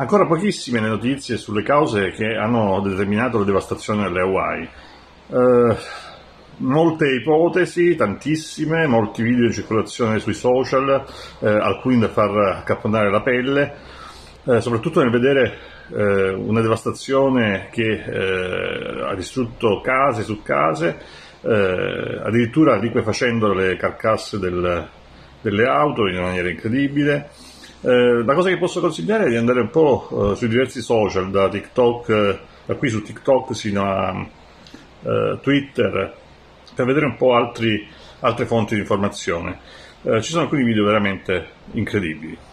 Ancora pochissime le notizie sulle cause che hanno determinato la devastazione delle Hawaii. Molte ipotesi, tantissime, molti video in circolazione sui social, alcuni da far accapponare la pelle, soprattutto nel vedere una devastazione che ha distrutto case su case, addirittura liquefacendo le carcasse delle auto in una maniera incredibile. La cosa che posso consigliare è di andare un po' sui diversi social, da TikTok, da qui su TikTok sino a Twitter, per vedere un po' altre fonti di informazione. Ci sono alcuni video veramente incredibili.